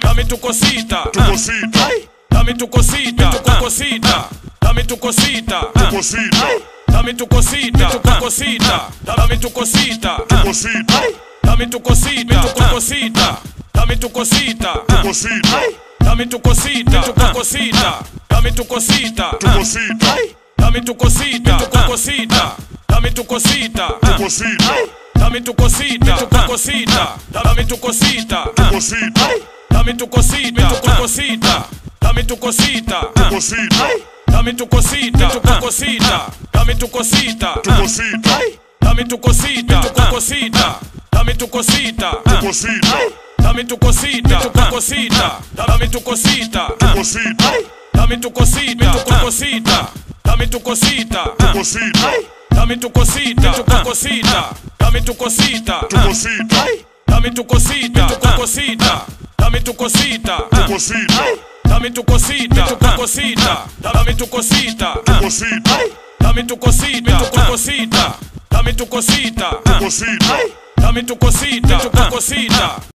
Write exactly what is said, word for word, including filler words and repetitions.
Dame tu cosita, tu cosita. Dame tu cosita, tu cosita. Dame tu cosita, tu cosita. Dame tu cosita, tu cosita. Dame tu cosita, tu cosita. Dame tu cosita, tu cosita. Dame tu cosita, tu cosita. Dame tu cosita, tu cosita. Dame tu cosita, tu cosita. Dame tu cosita, tu cosita. Dame tu cosita, tu cosita. Dame tu cosita, tu cosita. Dame tu cosita, tu cosita. Dame tu cosita, tu cosita. Dame tu cosita, tu cosita. Dame tu cosita, tu cosita. Dame tu cosita, tu cosita. Dame tu cosita, tu cosita. Dame tu cosita, tu cosita. Dame tu cosita, tu cosita. Dame tu cosita, tu cosita. Dame tu cosita, tu cosita. Dame tu cosita, tu cosita. Dame tu cosita, tu cosita. Dame tu cosita, tu cosita. Dame tu cosita, tu cosita. Dame tu cosita, tu cosita. Dame tu cosita, tu cosita. Dame tu cosita, tu cosita. Dame tu cosita, tu cosita. Dame tu cosita, tu cosita. Dame tu cosita, tu cosita.